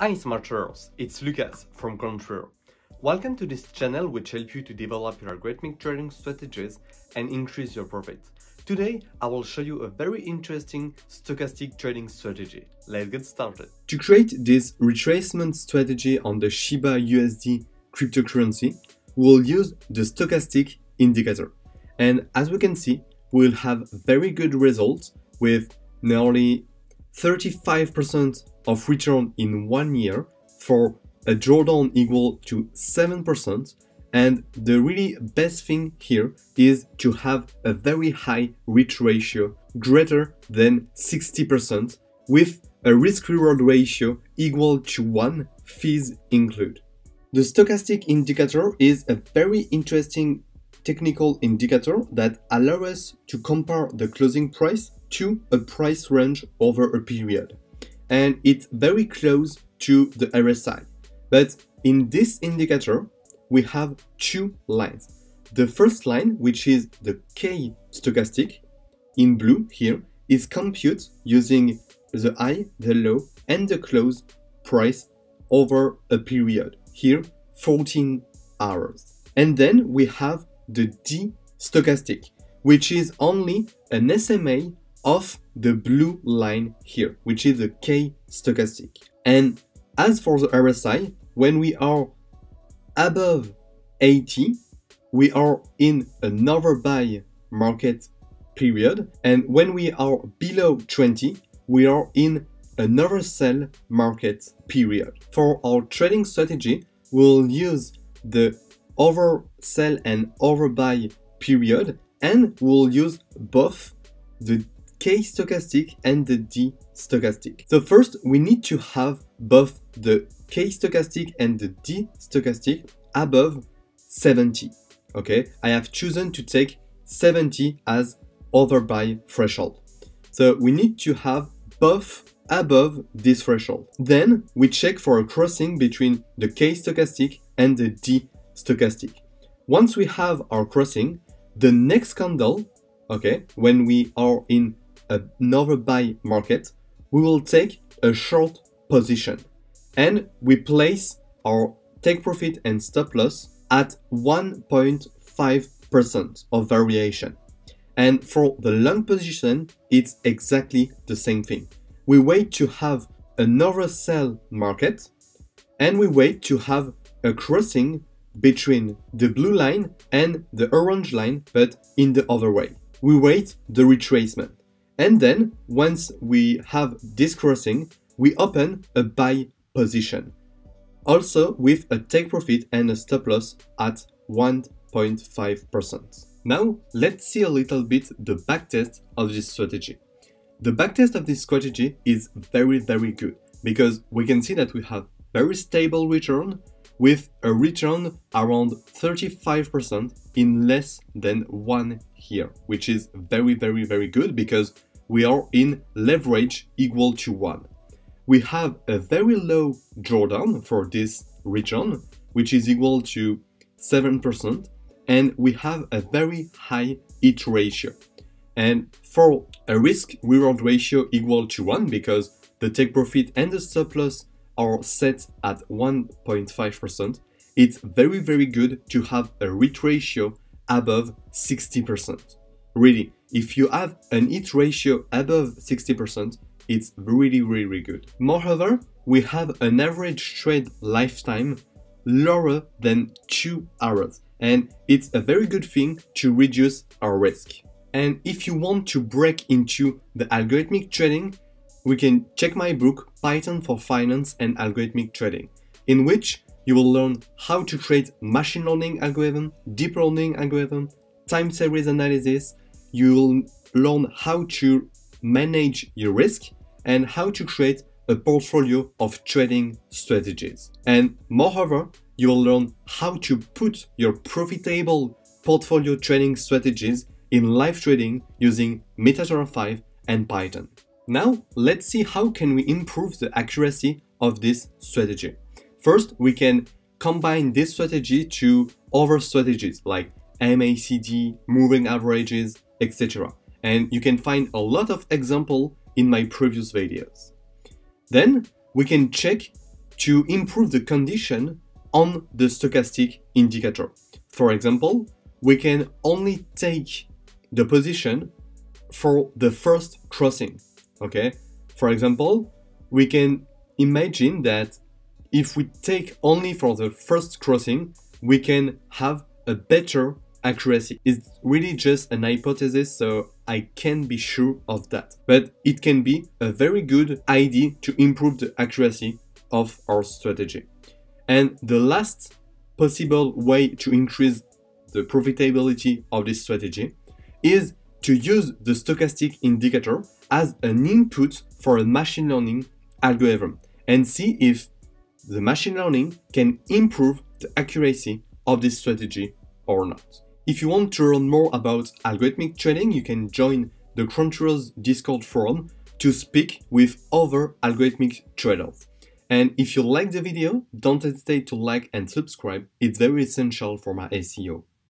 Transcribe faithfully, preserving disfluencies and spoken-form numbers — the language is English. Hi smart traders, it's Lucas from Quantreo. Welcome to this channel which helps you to develop your algorithmic trading strategies and increase your profit. Today I will show you a very interesting stochastic trading strategy. Let's get started. To create this retracement strategy on the Shiba U S D cryptocurrency, we will use the stochastic indicator. And as we can see, we'll have very good results with nearly thirty-five percent of return in one year for a drawdown equal to seven percent, and the really best thing here is to have a very high reach ratio greater than sixty percent with a risk-reward ratio equal to one, fees include. The stochastic indicator is a very interesting technical indicator that allows us to compare the closing price to a price range over a period, and it's very close to the R S I. But in this indicator, we have two lines. The first line, which is the K stochastic, in blue here, is compute using the high, the low, and the close price over a period, here fourteen hours. And then we have the D stochastic, which is only an S M A of the blue line here, which is the K stochastic. And as for the R S I, when we are above eighty, we are in an overbuy market period, and when we are below twenty, we are in an oversell market period. For our trading strategy, we'll use the oversell and overbuy period, and we'll use both the K stochastic and the D stochastic. So first we need to have both the K stochastic and the D stochastic above seventy. Okay, I have chosen to take seventy as overbuy threshold. So we need to have both above this threshold. Then we check for a crossing between the K stochastic and the D stochastic. Once we have our crossing, the next candle, okay, when we are in an overbuy market, we will take a short position and we place our take profit and stop loss at one point five percent of variation. And for the long position, it's exactly the same thing. We wait to have an oversell market and we wait to have a crossing between the blue line and the orange line, but in the other way. We wait the retracement. And then, once we have this crossing, we open a buy position, also with a take profit and a stop loss at one point five percent. Now, let's see a little bit the backtest of this strategy. The backtest of this strategy is very, very good because we can see that we have very stable return with a return around thirty-five percent in less than one year, which is very, very, very good because we are in leverage equal to one. We have a very low drawdown for this return, which is equal to seven percent, and we have a very high hit ratio. And for a risk-reward ratio equal to one, because the take profit and the stop loss are set at one point five percent, it's very, very good to have a hit ratio above sixty percent. Really, if you have an hit ratio above sixty percent, it's really, really good. Moreover, we have an average trade lifetime lower than two hours, and it's a very good thing to reduce our risk. And if you want to break into the algorithmic trading, we can check my book Python for Finance and Algorithmic Trading, in which you will learn how to create machine learning algorithm, deep learning algorithm, time series analysis. You will learn how to manage your risk and how to create a portfolio of trading strategies. And moreover, you will learn how to put your profitable portfolio trading strategies in live trading using MetaTrader five and Python. Now, let's see how can we improve the accuracy of this strategy. First, we can combine this strategy to other strategies like M A C D, moving averages, et cetera. And you can find a lot of examples in my previous videos. Then, we can check to improve the condition on the stochastic indicator. For example, we can only take the position for the first crossing, okay? For example, we can imagine that if we take only for the first crossing, we can have a better accuracy. It's really just an hypothesis, so I can't be sure of that. But it can be a very good idea to improve the accuracy of our strategy. And the last possible way to increase the profitability of this strategy is to use the stochastic indicator as an input for a machine learning algorithm and see if the machine learning can improve the accuracy of this strategy or not. If you want to learn more about algorithmic trading, you can join the Quantreo's Discord forum to speak with other algorithmic traders. And if you like the video, don't hesitate to like and subscribe. It's very essential for my S E O.